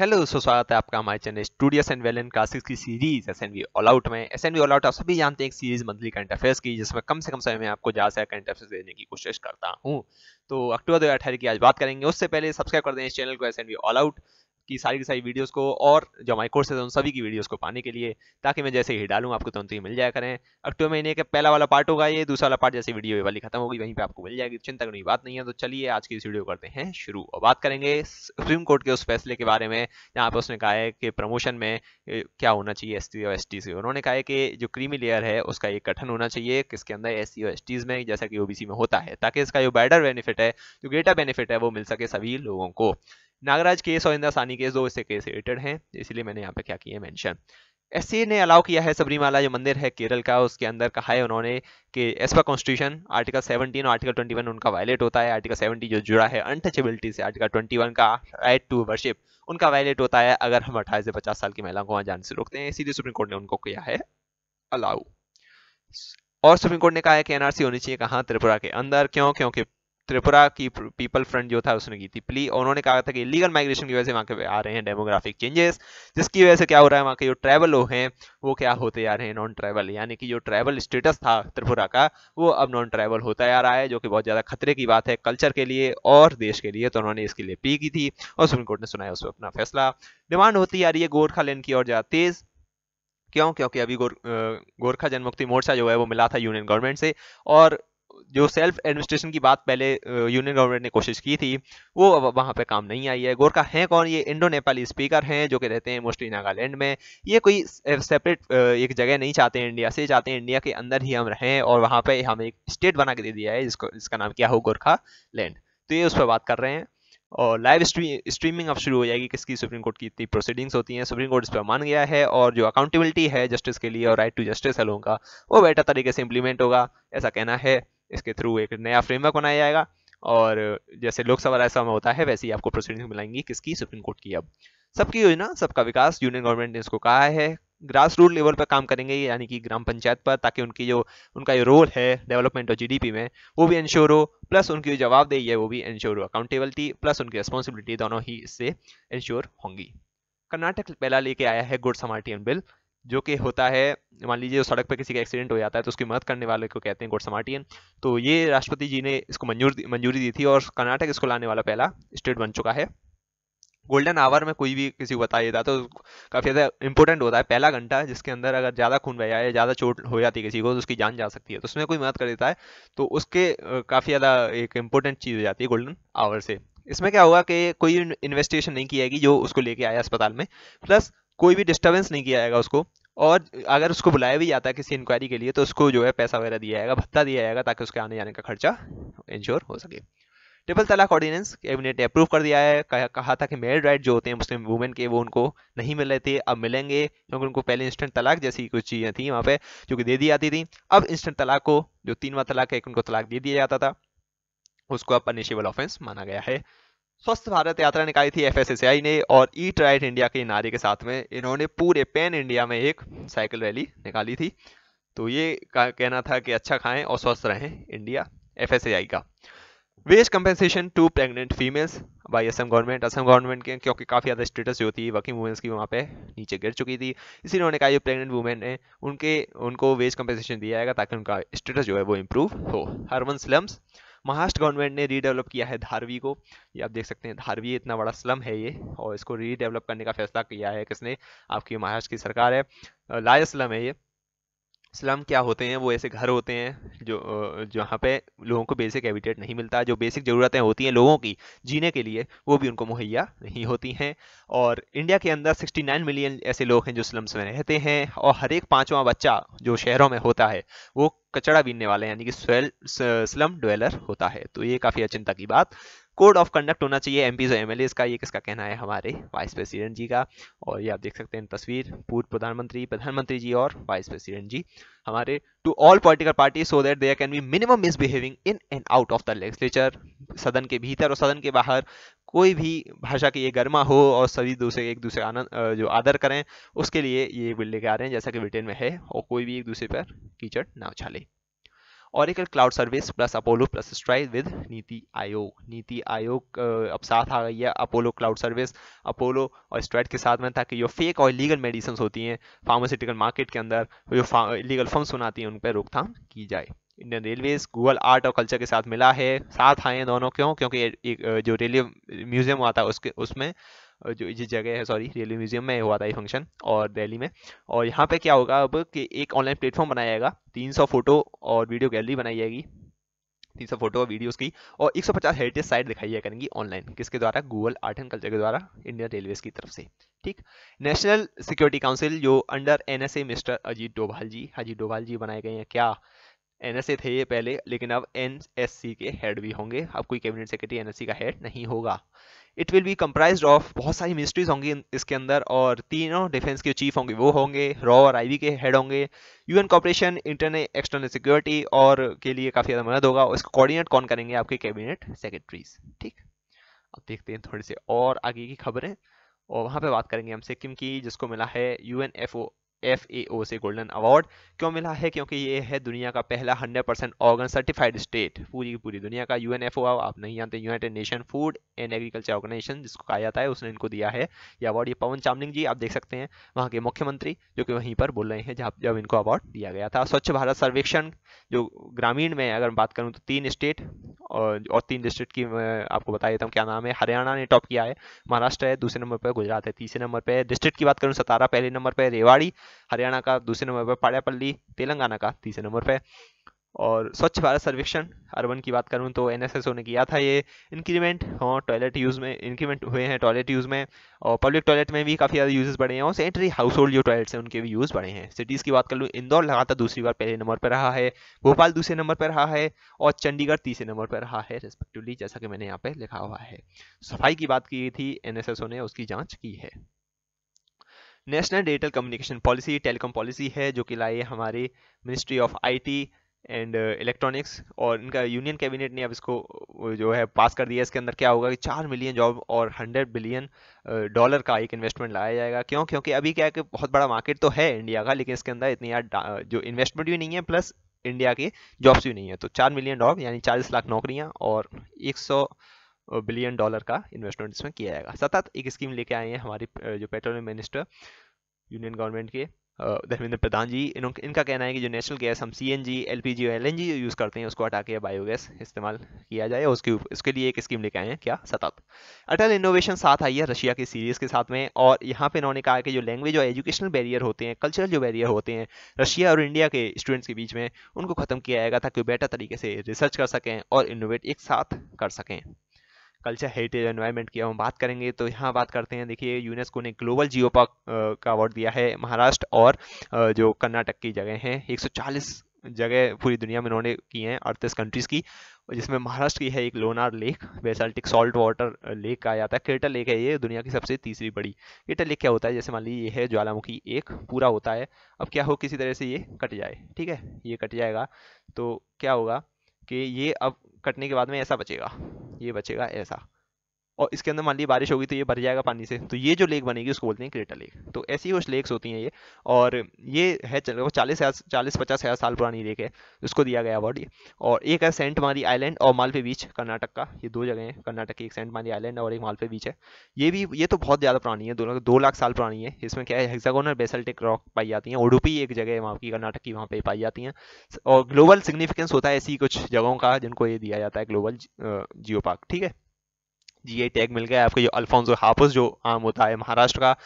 Hello स्वागत है आपका हमारे चैनल स्टूडियोस एंड वेलन क्लासेस की सीरीज एसएनवी ऑल आउट में। एसएनवी ऑल आउट आप सभी जानते हैं एक सीरीज मंथली करंट अफेयर्स की, जिसमें कम से कम समय में आपको ज़्यादा से करंट अफेयर्स देने की कोशिश करता हूं। तो अक्टूबर 2018 की आज बात करेंगे। उससे पहले सब्सक्राइब कर दें इस चैनल को, एसएनवी ऑल आउट की सारी वीडियोस को और जो हमारे कोर्सेज हैं उन सभी की वीडियोस को पाने के लिए, ताकि मैं जैसे ही डालूं आपको तुरंत ही मिल जाया करें। अक्टूबर महीने का पहला वाला पार्ट होगा ये, दूसरा वाला पार्ट जैसे वीडियो ये वाली खत्म होगी वहीं पे आपको मिल जाएगी, चिंता करने की बात नहीं है। तो चलिए आज की इस वीडियो करते हैं शुरू और बात करेंगे सुप्रीम कोर्ट के उस फैसले के बारे में जहाँ पर उसने कहा है कि प्रमोशन में क्या होना चाहिए एससी और एसटी से। उन्होंने कहा है कि जो क्रीमी लेयर है उसका एक गठन होना चाहिए किसके अंदर, एससी और एसटीज में, जैसा कि ओबीसी में होता है, ताकि इसका जो बेटर बेनिफिट है, जो ग्रेटर बेनिफिट है वो मिल सके सभी लोगों को। नागराज केस और इंदिरा सानी केस दो इससे केस रिलेटेड हैं, इसलिए मैंने यहाँ पे क्या किया है मेंशन। एससी ने अलाउ किया है सबरीमाला जो मंदिर है केरल का, उसके अंदर कहा है उन्होंने कि एज पर कॉन्स्टिट्यूशन आर्टिकल 17 और आर्टिकल 21 उनका वायलेट होता है। आर्टिकल 70 जो जुड़ा है अनटचेबिलिटी से, आर्टिकल 21 का राइट टू वर्शिप उनका वायलेट होता है अगर हम 18 से 50 साल की महिलाओं को वहाँ जाने से रोकते हैं, इसीलिए सुप्रीम कोर्ट ने उनको किया है अलाउ। और सुप्रीम कोर्ट ने कहा है कि एनआरसी होनी चाहिए कहाँ, त्रिपुरा के अंदर। क्यों? क्योंकि त्रिपुरा की पीपल फ्रंट जो था उसने की थी प्ली, और उन्होंने कहा था कि लीगल माइग्रेशन की वजह से वहाँ के आ रहे हैं डेमोग्राफिक चेंजेस, जिसकी वजह से क्या हो रहा है, वहाँ के जो ट्रैवल लोग हैं वो क्या होते जा रहे हैं नॉन ट्रैवल, यानी कि जो ट्रैवल स्टेटस था त्रिपुरा का वो अब नॉन ट्रैवल होता जा रहा है, जो कि बहुत ज़्यादा खतरे की बात है कल्चर के लिए और देश के लिए। तो उन्होंने इसके लिए प्ली की थी और सुप्रीम कोर्ट ने सुनाया उस पर अपना फैसला। डिमांड होती आ रही है गोरखा लैंड की और ज़्यादा तेज़। क्यों? क्योंकि अभी गोरखा जनमुक्ति मोर्चा जो है वो मिला था यूनियन गवर्नमेंट से, और जो सेल्फ एडमिनिस्ट्रेशन की बात पहले यूनियन गवर्नमेंट ने कोशिश की थी वो अब वहाँ पे काम नहीं आई है। गोरखा हैं कौन? ये इंडो नेपाली स्पीकर हैं जो कि रहते हैं मोस्टली नागालैंड में। ये कोई सेपरेट एक जगह नहीं चाहते इंडिया से, चाहते हैं इंडिया के अंदर ही हम रहें, और वहाँ पे हमें एक स्टेट बना के दे दिया है जिसको इसका नाम क्या हो, गोरखा लैंड। तो ये उस पर बात कर रहे हैं। और लाइव स्ट्रीमिंग अब शुरू हो जाएगी किसकी, सुप्रीम कोर्ट की इतनी प्रोसीडिंग्स होती हैं। सुप्रीम कोर्ट इस पर मान गया है, और जो अकाउंटेबिलिटी है जस्टिस के लिए और राइट टू जस्टिस है लोगों का, वो बेटर तरीके से इंप्लीमेंट होगा ऐसा कहना है। इसके थ्रू एक नया फ्रेमवर्क बनाया जाएगा, और जैसे लोकसभा राज्यसभा में होता है वैसे ही आपको प्रोसीडिंग मिलेंगी किसकी, सुप्रीम कोर्ट की। अब सबकी योजना सबका विकास यूनियन गवर्नमेंट ने इसको कहा है। ग्रास रूट लेवल पर काम करेंगे, यानी कि ग्राम पंचायत पर, ताकि उनका जो रोल है डेवलपमेंट और जीडीपी में वो भी इंश्योर हो, प्लस उनकी जवाबदेही है वो भी इंश्योर हो, अकाउंटेबिलिटी प्लस उनकी रिस्पॉन्सिबिलिटी दोनों ही इससे इंश्योर होंगी। कर्नाटक पहला लेके आया है गुड समार्टियन बिल, जो कि होता है मान लीजिए सड़क पर किसी का एक्सीडेंट हो जाता है तो उसकी मदद करने वाले को कहते हैं गुड समार्टियन। तो ये राष्ट्रपति जी ने इसको मंजूरी दी थी, और कर्नाटक इसको लाने वाला पहला स्टेट बन चुका है। गोल्डन आवर में कोई भी किसी को बता देता तो काफ़ी ज़्यादा इंपॉर्टेंट होता है पहला घंटा, जिसके अंदर अगर ज़्यादा खून बह जाए, ज़्यादा चोट हो जाती है किसी को तो उसकी जान जा सकती है, तो उसमें कोई मदद कर देता है तो उसके काफ़ी ज़्यादा एक इंपॉर्टेंट चीज़ हो जाती है गोल्डन आवर से। इसमें क्या होगा कि कोई इन्वेस्टिगेशन नहीं की जाएगी जो उसको लेके आया अस्पताल में, प्लस कोई भी डिस्टर्बेंस नहीं किया जाएगा उसको, और अगर उसको बुलाया भी जाता है किसी इंक्वायरी के लिए तो उसको जो है पैसा वगैरह दिया जाएगा, भत्ता दिया जाएगा, ताकि उसके आने जाने का खर्चा इंश्योर हो सके। ट्रिपल तलाक ऑर्डिनेंस कैबिनेट ने अप्रूव कर दिया है। कहा था कि मैरिड राइट जो होते हैं मुस्लिम वुमेन के वो उनको नहीं मिल रहे थे, अब मिलेंगे, क्योंकि उनको पहले इंस्टेंट तलाक जैसी कुछ चीज़ें थी वहाँ पे जो कि दे दी जाती थी। अब इंस्टेंट तलाक को, जो 3वां तलाक है, उनको तलाक दे दिया जाता था, उसको अब पनिशेबल ऑफेंस माना गया है। स्वस्थ भारत यात्रा निकाली थी एफएसएसआई ने, और ईट राइट इंडिया के नारे के साथ में इन्होंने पूरे पैन इंडिया में एक साइकिल रैली निकाली थी। तो ये कहना था कि अच्छा खाएं और स्वस्थ रहें इंडिया, एफएसएसआई का। Wage compensation to pregnant females by Assam government के, क्योंकि काफ़ी ज़्यादा स्टेटस जो थी वर्किंग वुमेंस की वहाँ पे नीचे गिर चुकी थी, इसीलिए उन्होंने कहा जो प्रेग्नेंट वुमेन है उनको वेज कंपेंसेशन दिया जाएगा ताकि उनका स्टेटस जो है वो इम्प्रूव हो। अर्बन स्लम्स, महाराष्ट्र गवर्नमेंट ने रीडेवलप किया है धारवी को। ये आप देख सकते हैं, धारवी इतना बड़ा स्लम है ये, और इसको रीडेवलप करने का फैसला किया है किसने, आपकी महाराष्ट्र की सरकार है। लार्ज स्लम है ये। स्लम क्या होते हैं? वो ऐसे घर होते हैं जो जहाँ पे लोगों को बेसिक हैबिटेट नहीं मिलता, जो बेसिक ज़रूरतें होती हैं लोगों की जीने के लिए वो भी उनको मुहैया नहीं होती हैं। और इंडिया के अंदर 69 मिलियन ऐसे लोग हैं जो स्लम्स में रहते हैं, और हर एक 5वां बच्चा जो शहरों में होता है वो कचड़ा बीनने वाले हैं, यानी कि स्लम ड्वेलर होता है। तो ये काफ़ी चिंता की बात। कोड ऑफ कंडक्ट होना चाहिए एमपीज और एमएलएज का, ये किसका कहना है, हमारे वाइस प्रेसिडेंट जी का। और ये आप देख सकते हैं तस्वीर, पूर्व प्रधानमंत्री जी और वाइस प्रेसिडेंट जी हमारे। To all political party so that there can be minimum misbehaving in and out of the legislature, सदन के भीतर और सदन के बाहर कोई भी भाषा की ये गरिमा हो और सभी एक दूसरे आनंद जो आदर करें, उसके लिए ये बिल लेके आ रहे हैं, जैसा कि ब्रिटेन में है, और कोई भी एक दूसरे पर कीचड़ ना उछाले। Oracle cloud service plus Apollo plus STRIDE with NITI Aayog. NITI Aayog अब साथ आ गई है अपोलो क्लाउड सर्विस, अपोलो और स्ट्राइड के साथ में, ताकि जो फेक और लीगल मेडिसिन होती हैं फार्मास्यूटिकल मार्केट के अंदर, जो लीगल फर्म्स बनाती हैं उन पर रोकथाम की जाए। इंडियन रेलवेज गूगल आर्ट और कल्चर के साथ मिला है, साथ आए हैं दोनों, क्यों? क्योंकि जो रेलवे म्यूजियम आता है उसके उसमें जो ये जगह है, सॉरी रेलवे म्यूजियम में हुआ था ये फंक्शन और दिल्ली में। और यहाँ पे क्या होगा अब कि एक ऑनलाइन प्लेटफॉर्म बनाया जाएगा, 300 फोटो और वीडियो गैलरी बनाई जाएगी, 300 फोटो और वीडियोस की, और 150 हेरिटेज साइट दिखाई जाएगी करेंगी ऑनलाइन, किसके द्वारा? गूगल आर्ट एंड कल्चर के द्वारा, इंडियन रेलवेज की तरफ से। ठीक। नेशनल सिक्योरिटी काउंसिल जो under NSA mister Ajit Doval ji बनाए गए हैं। क्या NSA थे ये पहले, लेकिन अब NSC के हेड भी होंगे। अब कोई कैबिनेट सेक्रेटरी NSC का हेड नहीं होगा। It will be comprise of बहुत सारी मिनिस्ट्रीज होंगी इसके अंदर, और तीनों डिफेंस के चीफ होंगे, वो होंगे रॉ और आईवी के हेड होंगे। UN cooperation internal external security और के लिए काफ़ी ज़्यादा मदद होगा, और इसको कोऑर्डिनेट कौन करेंगे? आपके कैबिनेट सेक्रेटरीज। ठीक। अब देखते हैं थोड़ी से और आगे की खबरें, और वहाँ पर बात करेंगे हम सिक्किम की, जिसको मिला है यूएनएफएओ से गोल्डन अवार्ड। क्यों मिला है? क्योंकि ये है दुनिया का पहला 100% ऑर्गन सर्टिफाइड स्टेट, पूरी की पूरी दुनिया का। यूएनएफओ आप नहीं जानते, United nation food and agriculture organisation जिसको कहा जाता है, उसने इनको दिया है ये अवार्ड। ये पवन चामलिंग जी आप देख सकते हैं वहाँ के मुख्यमंत्री, जो कि वहीं पर बोल रहे हैं जब इनको अवार्ड दिया गया था। स्वच्छ भारत सर्वेक्षण जो ग्रामीण में अगर बात करूँ तो 3 स्टेट और 3 डिस्ट्रिक्ट की आपको बता देता हूँ क्या नाम है। हरियाणा ने टॉप किया है, महाराष्ट्र है दूसरे नंबर पर, गुजरात है तीसरे नंबर पर। डिस्ट्रिक्ट की बात करूँ, सतारा पहले नंबर पर, रेवाड़ी हरियाणा का दूसरे नंबर पर, पाड़ापल्ली तेलंगाना का तीसरे नंबर पे। और स्वच्छ भारत सर्वेक्षण अर्बन की बात करूं तो NSSO ने किया था ये। इंक्रीमेंट टॉयलेट यूज़ में इंक्रीमेंट हुए हैं टॉयलेट यूज़ में, और पब्लिक टॉयलेट में भी काफ़ी ज़्यादा यूजेस बढ़े हैं, और सेनेटरी हाउस होल्ड जो टॉयलेट्स हैं उनके भी यूज़ बढ़े हैं। सिटीज़ की बात कर लूँ, इंदौर लगातार दूसरी बार पहले नंबर पर रहा है, भोपाल दूसरे नंबर पर रहा है, और चंडीगढ़ तीसरे नंबर पर रहा है रेस्पेक्टिवली, जैसा कि मैंने यहाँ पे लिखा हुआ है। सफाई की बात की थी NSSO ने, उसकी जाँच की है। National digital communication policy telecom policy है, जो कि लाए हमारे ministry of IT and electronics, और इनका यूनियन कैबिनेट ने अब इसको जो है पास कर दिया। इसके अंदर क्या होगा कि 4 मिलियन जॉब और $100 बिलियन का एक इन्वेस्टमेंट लाया जाएगा। क्यों? क्योंकि अभी क्या है कि बहुत बड़ा मार्केट तो है इंडिया का, लेकिन इसके अंदर इतनी जो इन्वेस्टमेंट भी नहीं है, प्लस इंडिया के जॉब्स भी नहीं है। तो 4 मिलियन जॉब यानी 40 लाख नौकरियाँ और $100 बिलियन का इन्वेस्टमेंट इसमें किया जाएगा। सतत एक स्कीम लेके आए हैं हमारे जो पेट्रोलियम मिनिस्टर यूनियन गवर्नमेंट के धर्मेंद्र प्रधान जी। इनका कहना है कि जो नेचुरल गैस हम CNG LPG और LNG जो यूज़ करते हैं उसको हटा के बायोगैस इस्तेमाल किया जाए, उसके लिए एक स्कीम लेके आए हैं। क्या? सतत। अटल इनोवेशन साथ आई है रशिया की सीरीज़ के साथ में, और यहाँ पे इन्होंने कहा कि जो लैंग्वेज और एजुकेशनल बैरियर होते हैं, कल्चरल जो बैरियर होते हैं रशिया और इंडिया के स्टूडेंट्स के बीच में, उनको ख़त्म किया जाएगा ताकि बेटर तरीके से रिसर्च कर सकें और इनोवेट एक साथ कर सकें। कल्चर हेरिटेज एनवायरनमेंट की हम बात करेंगे तो यहाँ बात करते हैं, देखिए यूनेस्को ने ग्लोबल जियो पार्क का अवार्ड दिया है महाराष्ट्र और जो कर्नाटक की जगह हैं। 140 जगह पूरी दुनिया में इन्होंने की हैं, 38 कंट्रीज़ की, जिसमें महाराष्ट्र की है एक Lonar lake, basaltic salt water lake कहा जाता है। क्रेटर लेक है ये, दुनिया की सबसे तीसरी बड़ी। क्रेटर लेक क्या होता है? जैसे मान लीजिए ये है ज्वालामुखी एक पूरा होता है, अब क्या हो किसी तरह से ये कट जाए, ठीक है, ये कट जाएगा तो क्या होगा कि ये अब कटने के बाद में ऐसा बचेगा, ये बचेगा ऐसा, और इसके अंदर मान लीजिए बारिश होगी तो ये भर जाएगा पानी से, तो ये जो लेक बनेगी उसको बोलते हैं क्रेटर लेक। तो ऐसी कुछ लेक्स होती हैं ये, और ये है 40-50 हजार साल पुरानी लेक है, उसको दिया गया अवार्ड ये। और एक है सेंट मारी आइलैंड और मालपे बीच कर्नाटक का, ये 2 जगह हैं कर्नाटक की, एक सेंट मारी आइलैंड और एक मालपे बीच है। ये तो बहुत ज़्यादा पुरानी है, 2 लाख साल पुरानी है। इसमें क्या है, हेक्सागोनल बेसल्टिक रॉक पाई जाती हैं। उडुपी एक जगह है वहाँ की, कर्नाटक की, वहाँ पर पाई जाती हैं। और ग्लोबल सिग्निफिकेंस होता है ऐसी कुछ जगहों का जिनको ये दिया जाता है ग्लोबल जियो पार्क। ठीक है, GI टैग मिल गया आपको, जो अल्फोंसो हापुस जो आम होता है महाराष्ट्र का,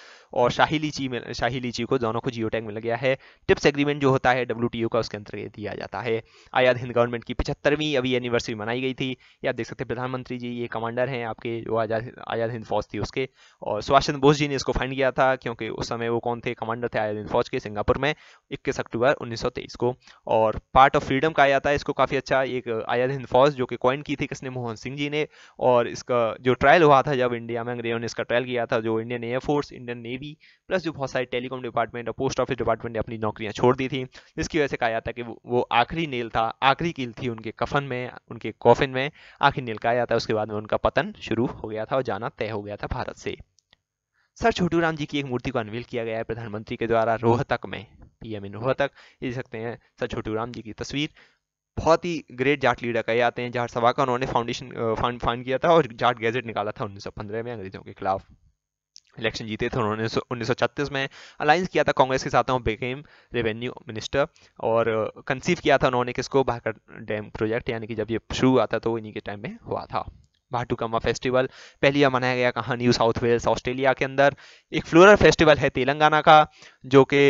और शाही लीची को, दोनों को जियो टैग मिल गया है। टिप्स एग्रीमेंट जो होता है WTO का, उसके अंतर्गत दिया जाता है। आज़ाद हिंद गवर्नमेंट की 75वीं अभी एनिवर्सरी मनाई गई थी, ये आप देख सकते हैं। प्रधानमंत्री जी ये कमांडर हैं आपके, जो आज़ाद हिंद फौज थी उसके, और सुभाष चंद्र बोस जी ने इसको फंड किया था, क्योंकि उस समय वो कौन थे, कमांडर थे आज़ाद हिंद फौज के, सिंगापुर में 21 अक्टूबर 1923 को। और पार्ट ऑफ फ्रीडम कहा जाता है इसको, काफ़ी अच्छा। एक आज़ाद हिंद फौज जो कि कॉइन की थी किसने, मोहन सिंह जी ने, और इसका जो ट्रायल हुआ था जब इंडिया में अंग्रेजों ने इसका ट्रायल किया था, जो Indian air force, Indian navy plus जो बहुत सारे टेलीकॉम डिपार्टमेंट और पोस्ट ऑफिस डिपार्टमेंट ने अपनी नौकरियां छोड़ दी थी, जिसकी वजह से कहा जाता है कि वो आखिरी नेल था, आखिरी कील थी उनके कफन में, उनके कॉफिन में आखिरी नेल कहा जाता है। उसके बाद में उनका पतन शुरू हो गया था और जाना तय हो गया था भारत से। सर छोटूराम जी की एक मूर्ति को अनवील किया गया है प्रधानमंत्री के द्वारा रोहतक में, PM इन रोहतक, ये देख सकते हैं सर छोटूराम जी की तस्वीर। बहुत ही ग्रेट जाट लीडर कहे जाते हैं। जाट सभा का उन्होंने फाउंडेशन फाउंड किया था और जाट गैजेट निकाला था 1915 में अंग्रेजों के खिलाफ। इलेक्शन जीते थे उन्होंने 1936 में। अलायंस किया था कांग्रेस के साथ, बिकेम रेवेन्यू मिनिस्टर। और कंसीव किया था उन्होंने किसको, भाकर डैम प्रोजेक्ट, यानी कि जब ये शुरू हुआ था तो इन्हीं के टाइम में हुआ था। बाटूकामा फेस्टिवल पहली बार मनाया गया कहाँ, न्यू साउथ वेल्स ऑस्ट्रेलिया के अंदर। एक फ्लोरल फेस्टिवल है तेलंगाना का जो कि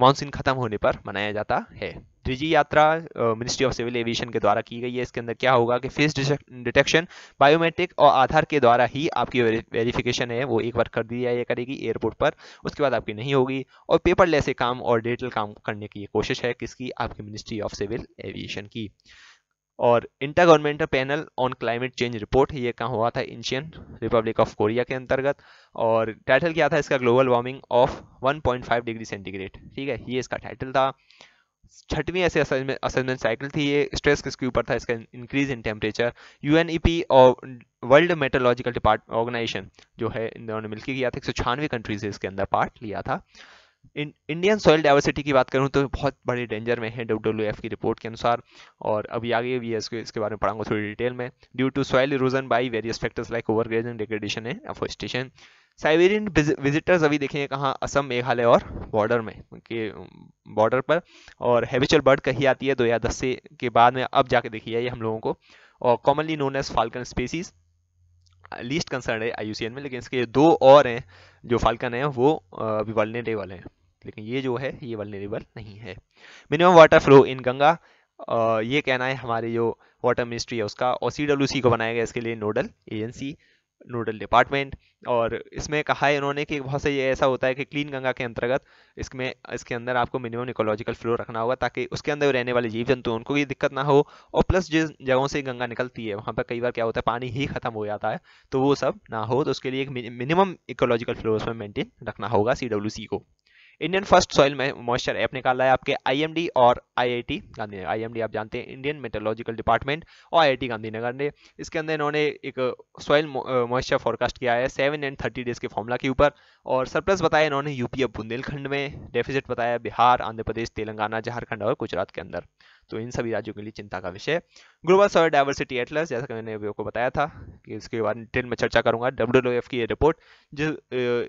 मानसून खत्म होने पर मनाया जाता है। डिजी यात्रा मिनिस्ट्री ऑफ सिविल एविएशन के द्वारा की गई है। इसके अंदर क्या होगा कि फेस डिटेक्शन, बायोमेट्रिक और आधार के द्वारा ही आपकी वेरिफिकेशन है वो एक बार कर दी जाए करेगी एयरपोर्ट पर, उसके बाद आपकी नहीं होगी। और पेपरलेस काम और डिजिटल काम करने की कोशिश है किसकी, आपकी मिनिस्ट्री ऑफ सिविल एविएशन की। और inter governmental panel on climate change report, ये कहाँ हुआ था, एशियन रिपब्लिक ऑफ कोरिया के अंतर्गत। और टाइटल क्या था इसका, global warming of 1.5 degree centigrade, ठीक है, ये इसका टाइटल था। 6वीं ऐसे असेसमेंट साइकिल थी ये। स्ट्रेस किसके ऊपर था इसका, इंक्रीज इन टेम्परेचर। यूएनएफएओ और वर्ल्ड मेट्रोलॉजिकल ऑर्गेनाइजेशन जो है इन्होंने मिलकर किया था। 196 कंट्रीज इसके अंदर पार्ट लिया था। इंडियन सॉइल डाइवर्सिटी की बात करूं तो बहुत बड़े डेंजर में है डब्ल्यूडब्ल्यूएफ की रिपोर्ट के अनुसार। और अभी आगे भी इसके बारे में पढ़ाऊंगा थोड़ी डिटेल में। Due to soil erosion by various factors like overgrazing, degradation and afforestation. Siberian visitors अभी देखेंगे कहाँ, असम, मेघालय और बॉर्डर में के बॉर्डर पर। और हैबिचुअल बर्ड कही आती है 2010 से के बाद में, अब जाके देखी है ये हम लोगों को। और commonly known as falcon species, least concern है आईयूसीएन में, लेकिन इसके दो और हैं जो फाल्कन हैं वो अभी वल्नरेबल हैं, लेकिन ये जो है ये वल्नरेबल नहीं है। Minimum water flow in Ganga, ये कहना है हमारे जो वाटर मिनिस्ट्री है उसका। और CWC को बनाया गया इसके लिए नोडल एजेंसी, नोडल डिपार्टमेंट। और इसमें कहा है इन्होंने कि बहुत सही ऐसा होता है कि क्लीन गंगा के अंतर्गत इसमें इसके अंदर आपको मिनिमम इकोलॉजिकल फ्लो रखना होगा ताकि उसके अंदर रहने वाले जीव जंतु उनको ये दिक्कत ना हो। और प्लस जिस जगहों से गंगा निकलती है वहाँ पर कई बार क्या होता है, पानी ही खत्म हो जाता है, तो वो सब ना हो, तो उसके लिए एक मिनिमम इकोलॉजिकल फ्लो उसमें मेंटेन रखना होगा CWC को। Indian first soil moisture app निकाला है आपके आईएमडी और आईआईटी गांधीनगर। आईएमडी आप जानते हैं इंडियन मेटोलॉजिकल डिपार्टमेंट, और आईआईटी गांधीनगर ने इसके अंदर इन्होंने एक सॉइल मॉइस्चर फोरकास्ट किया है 7 and 30 days के फॉर्मूला के ऊपर। और सरप्लस बताया इन्होंने यूपी और बुंदेलखंड में, डेफिसिट बताया बिहार, आंध्र प्रदेश, तेलंगाना, झारखंड और गुजरात के अंदर, तो इन सभी राज्यों के लिए चिंता का विषय। ग्लोबल सॉइल डाइवर्सिटी एटलस, जैसा कि मैंने अभी आपको बताया था कि इसके बारे में डिटेल में चर्चा करूंगा। WWF की ये रिपोर्ट जो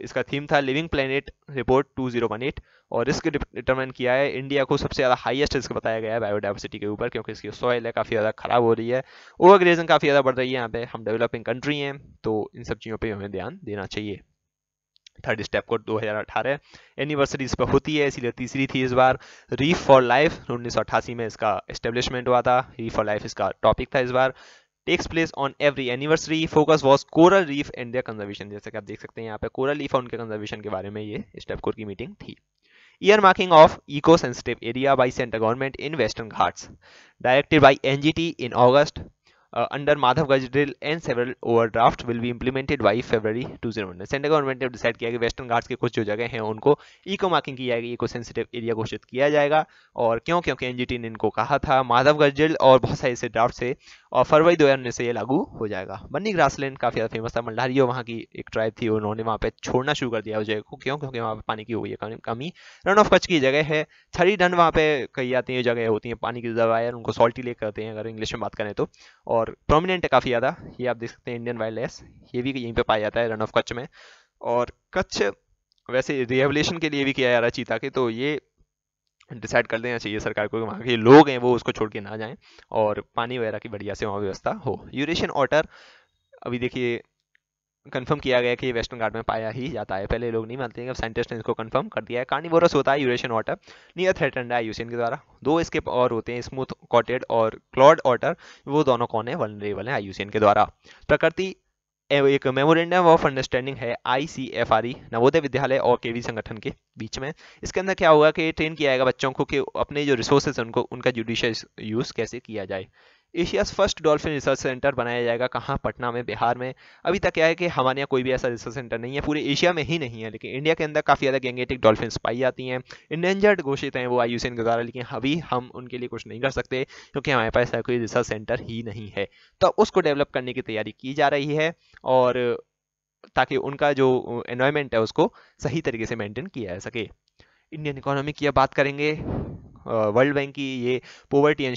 इसका थीम था लिविंग प्लेनेट रिपोर्ट 2018, और रिस्क डिटरमाइन किया है। इंडिया को सबसे ज़्यादा हाईएस्ट रिस्क बताया गया है बायोडाइवर्सिटी के ऊपर, क्योंकि इसकी सॉइल है काफ़ी ज़्यादा खराब हो रही है, ओवरग्रेजिंग काफ़ी ज़्यादा बढ़ रही है। यहाँ पे हम डेवलपिंग कंट्री हैं तो इन सब चीज़ों पर हमें ध्यान देना चाहिए। थर्ड स्टेप को 2018 एनिवर्सरीज पर होती है, इसीलिए तीसरी थी इस बार। रीफ फॉर लाइफ 1988 में इसका एस्टेब्लिशमेंट हुआ था, रीफ फॉर लाइफ इसका टॉपिक था इस बार। Takes place on every anniversary, focus was coral reef and their conservation, जैसे कि आप देख सकते हैं यहाँ पे कोरल रीफ और उनके कंजर्वेशन के बारे में ये स्टेप कोर की मीटिंग थी। Earmarking of eco sensitive area by central government in western Ghats, directed by NGT in August, under Madhav Gajral and several overdraft will be implemented by February 2019। Central government ने decide किया कि western Ghats के कुछ जो जगह हैं उनको eco marking की जाएगी, इको सेंसिटिव एरिया घोषित किया जाएगा। और क्यों, क्योंकि एनजीटी ने इनको कहा था माधव गजरल और बहुत सारे ऐसे ड्राफ्ट से, और फरवरी 2019 से ये लागू हो जाएगा। बन्नी ग्रासलैंड काफी ज़्यादा फेमस था, मल्हारियों वहाँ की एक ट्राइब थी, उन्होंने वहाँ पे छोड़ना शुरू कर दिया उस जगह को, क्यों, क्योंकि वहाँ पे पानी की हुई है कमी। रन ऑफ कच्छ की जगह है, छड़ी डन वहाँ पे कही जाती है, जगह होती है पानी की जवायर, उनको सॉल्टी लेक कहते हैं अगर इंग्लिश में बात करें तो, और प्रोमिनेंट है काफ़ी ज़्यादा। ये आप देख सकते हैं इंडियन वाइल्ड एस, ये भी यहीं पे पाया जाता है रन ऑफ कच्छ में। और कच्छ वैसे रिहेबिलेशन के लिए भी किया जा रहा है चीता के, तो ये डिसाइड कर देना चाहिए सरकार को कि वहाँ के लोग हैं वो उसको छोड़ के ना जाएं और पानी वगैरह की बढ़िया से वहाँ व्यवस्था हो। यूरेशियन ऑटर अभी देखिए कंफर्म किया गया कि ये वेस्टर्न घाट में पाया ही जाता है, पहले लोग नहीं मानते हैं, अब साइंटिस्ट ने इसको कंफर्म कर दिया है। कार्निवोरस होता है यूरेशियन ऑटर, नियर थ्रेटन्ड है आईयूसीएन के द्वारा। दो इसके और होते हैं स्मूथ कॉटेड और क्लॉड ऑटर, वो दोनों कौन है, वल्नरेबल है आईयूसीएन के द्वारा। प्रकृति एक मेमोरेंडम ऑफ अंडरस्टैंडिंग है आईसीएफआरई, नवोदय विद्यालय और केवी संगठन के बीच में। इसके अंदर क्या होगा कि ट्रेन किया जाएगा बच्चों को कि अपने जो रिसोर्सेज उनको उनका जुडिशियस यूज़ कैसे किया जाए। Asia's first dolphin research centre बनाया जाएगा कहाँ, पटना में, बिहार में। अभी तक क्या है कि हमारे यहाँ कोई भी ऐसा रिसर्च सेंटर नहीं है, पूरे एशिया में ही नहीं है, लेकिन इंडिया के अंदर काफ़ी ज़्यादा गैंगेटिक डॉल्फिन्स पाई जाती हैं, इंडेंजर्ड घोषित हैं वो आईयूसीएन के द्वारा, लेकिन अभी हम उनके लिए कुछ नहीं कर सकते क्योंकि हमारे पास ऐसा कोई रिसर्च सेंटर ही नहीं है। तो उसको डेवलप करने की तैयारी की जा रही है, और ताकि उनका जो एनवायरमेंट है उसको सही तरीके से मेंटेन किया जा सके। इंडियन इकोनॉमी की अब बात करेंगे, वर्ल्ड बैंक की ये पोवर्टी एंड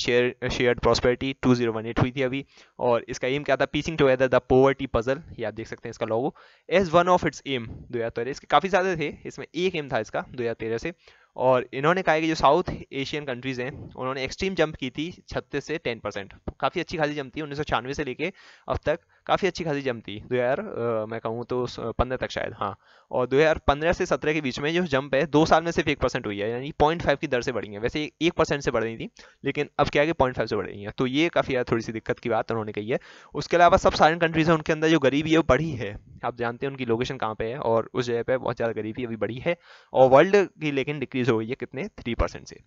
शेयर्ड प्रॉस्पेरिटी 2018 हुई थी अभी, और इसका एम क्या था, piecing together the poverty puzzle, ये आप देख सकते हैं इसका logo as one of its aim 2013। इसके काफ़ी ज़्यादा थे, इसमें एक एम था इसका 2013 से, और इन्होंने कहा कि जो साउथ एशियन कंट्रीज़ हैं उन्होंने एक्सट्रीम जंप की थी 36 से 10%, काफ़ी अच्छी खासी जंप थी 1996 से लेके अब तक, काफ़ी अच्छी खासी जंप थी 2000 मैं कहूँ तो 15 तक शायद, हाँ, और 2015 से 17 के बीच में जो जंप है 2 साल में सिर्फ 1% हुई है, यानी 0.5 की दर से बढ़ी है। वैसे 1% से बढ़ रही थी लेकिन अब क्या है कि 0.5 से बढ़ रही है, तो ये काफ़ी थोड़ी सी दिक्कत की बात उन्होंने कही है। उसके अलावा सब सारे कंट्रीज़ हैं उनके अंदर जो गरीबी है वो बढ़ी है, आप जानते हैं उनकी लोकेशन कहाँ पे है और उस जगह पे बहुत ज़्यादा गरीबी अभी बढ़ी है, और वर्ल्ड की लेकिन डिक्रीज हो गई है कितने 3% से।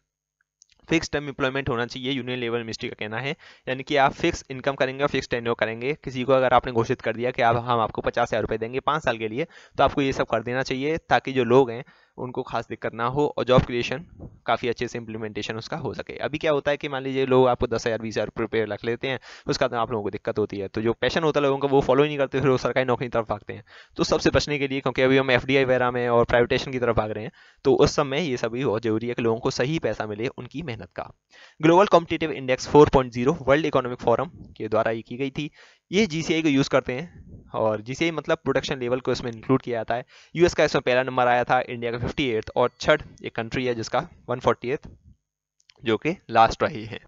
फिक्स टर्म एम्प्लॉयमेंट होना चाहिए यूनियन लेवल मिनिस्ट्री का कहना है, यानी कि आप फिक्स इनकम करेंगे और फिक्स टेन्योर करेंगे, किसी को अगर आपने घोषित कर दिया कि आप हम आपको 50,000 रुपये देंगे 5 साल के लिए, तो आपको ये सब कर देना चाहिए ताकि जो लोग हैं उनको खास दिक्कत ना हो और जॉब क्रिएशन काफ़ी अच्छे से इम्प्लीमेंटेशन उसका हो सके। अभी क्या होता है कि मान लीजिए लोग आपको 10,000 20,000 रुपये रख लेते हैं, उसका आप लोगों को दिक्कत होती है, तो जो पैशन होता है लोगों का वो फॉलो ही नहीं करते, फिर वो सरकारी नौकरी की तरफ भागते हैं। तो सबसे बचने के लिए, क्योंकि अभी हम FDI वगैरह में और प्राइवेटेशन की तरफ भाग रहे हैं, तो उस समय ये सभी बहुत जरूरी है कि लोगों को सही पैसा मिले उनकी मेहनत का। Global competitive index 4.0 world economic forum के द्वारा ये की गई थी, ये GCI को यूज़ करते हैं, और GCI मतलब प्रोडक्शन लेवल को इसमें इंक्लूड किया जाता है। US का इसमें पहला नंबर आया था, इंडिया का 58 और छठ एक कंट्री है जिसका 148 जो कि लास्ट रही है।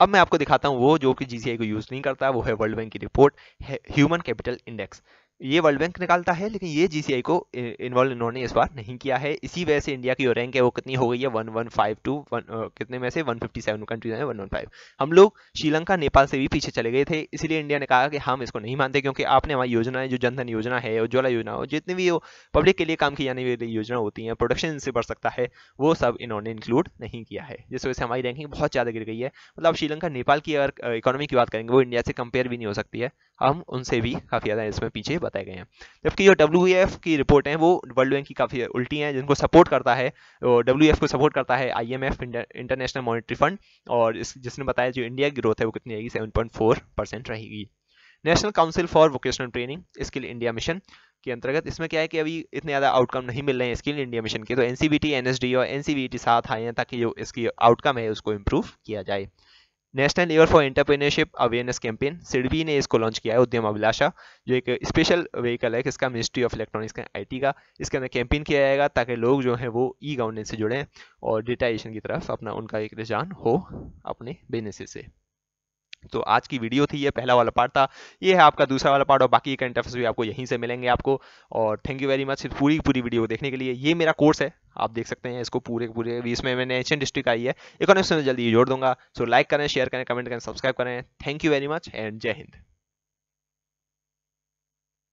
अब मैं आपको दिखाता हूँ वो जो कि GCI को यूज़ नहीं करता, वो है वर्ल्ड बैंक की रिपोर्ट ह्यूमन कैपिटल इंडेक्स। ये वर्ल्ड बैंक निकालता है लेकिन ये GCI को इन्वॉल्व इन्होंने इस बार नहीं किया है, इसी वजह से इंडिया की रैंक है वो कितनी हो गई है 115 कितने में से 157 कंट्रीज हैं 115। हम लोग श्रीलंका नेपाल से भी पीछे चले गए थे, इसीलिए इंडिया ने कहा कि हम इसको नहीं मानते, क्योंकि आपने हमारी योजनाएं जो जनधन योजना है, उज्ज्वला योजना हो, जितनी भी पब्लिक के लिए काम की जाने वाली योजना होती हैं, प्रोडक्शन से बढ़ सकता है, वो सब इन्होंने इंक्लूड नहीं किया है, जिस वजह से हमारी रैंकिंग बहुत ज़्यादा गिर गई है। मतलब श्रीलंका नेपाल की अगर इकोनॉमी की बात करेंगे वो इंडिया से कंपेयर भी नहीं हो सकती है, हम उनसे भी काफ़ी ज़्यादा इसमें पीछे बताए गए हैं। जबकि जो WEF की रिपोर्ट हैं वो वर्ल्ड बैंक की काफ़ी उल्टी हैं, जिनको सपोर्ट करता है WEF को सपोर्ट करता है IMF इंटरनेशनल मॉनेटरी फंड, और जिसने बताया जो इंडिया की ग्रोथ है वो कितनी आएगी 7.4% रहेगी। National council for vocational training skill India mission के अंतर्गत, इसमें क्या है कि अभी इतने ज़्यादा आउटकम नहीं मिल रहे हैं स्किल इंडिया मिशन के, तो NCBT NSD और NCBT साथ आए हैं ताकि जो इसकी आउटकम है उसको इम्प्रूव किया जाए। National year for entrepreneurship awareness campaign, SIDBI ने इसको लॉन्च किया है, उद्यम अभिलाषा जो एक स्पेशल व्हीकल है किसका, ministry of electronics and IT का, इसके अंदर कैंपेन किया जाएगा ताकि लोग जो हैं वो e-गवर्नेंस से जुड़ें और डिजिटाइजेशन की तरफ अपना उनका एक रुझान हो अपने बिजनेसेस से। तो आज की वीडियो थी, ये पहला वाला पार्ट था, ये है आपका दूसरा वाला पार्ट, और बाकी करंट अफेयर्स भी आपको यहीं से मिलेंगे आपको। और थैंक यू वेरी मच पूरी वीडियो देखने के लिए। ये मेरा कोर्स है, आप देख सकते हैं इसको पूरे 20 में मैंने एशियन डिस्ट्रिक्ट आई है, इकोनॉमिक्स में जल्दी जोड़ दूंगा। सो लाइक करें, शेयर करें, कमेंट करें, सब्सक्राइब करें। Thank you very much and जय हिंद।